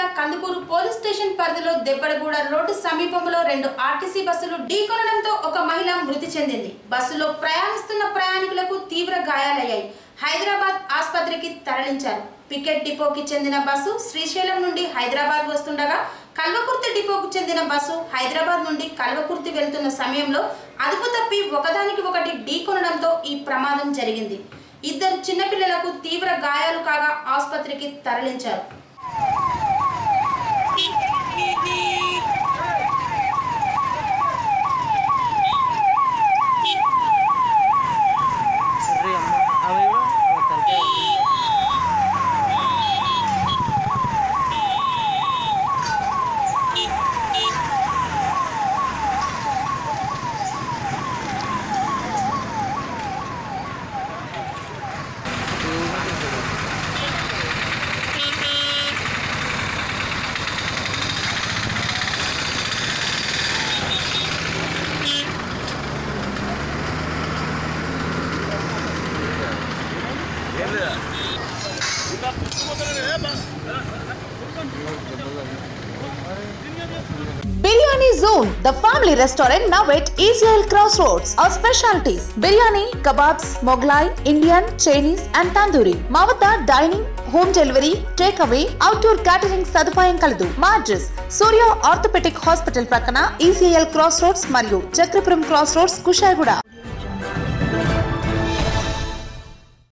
जिला कंदकूरु police station పరిధిలో Debbadaguda road సమీపంలో రెండు ఆర్టీసీ బస్సులు ఢీకొనడంతో ఒక మహిళ మృతి చెందింది। బస్సులో ప్రయాణిస్తున్న ప్రయాణికులకు తీవ్ర గాయాలయ్యాయి। హైదరాబాద్ ఆసుపత్రికి తరలించారు। పికెట్ డిపోకి చెందిన బస్సు శ్రీశైలం నుండి హైదరాబాద్ వస్తుండగా కల్వకుర్తి డిపోకు చెందిన బస్సు హైదరాబాద్ నుండి కల్వకుర్తి వెళ్తున్న సమయంలో అదుపు తప్పి ఒకదానికి ఒకటి ఢీకొనడంతో ఈ ప్రమాదం జరిగింది। ఇద్దరు చిన్న పిల్లలకు తీవ్ర గాయాలు కాగా ఆసుపత్రికి తరలించారు। Biryani Zone, the family restaurant now at ECL Crossroads. Our specialties: biryani, kebabs, Mughlai, Indian, Chinese, and tandoori. Mavata dining, home delivery, takeaway, outdoor catering sadupayam kaladu. Ma address: Surya Orthopedic Hospital prakana ECL Crossroads, Mariyu Chakrapuram Crossroads, Kushaiguda.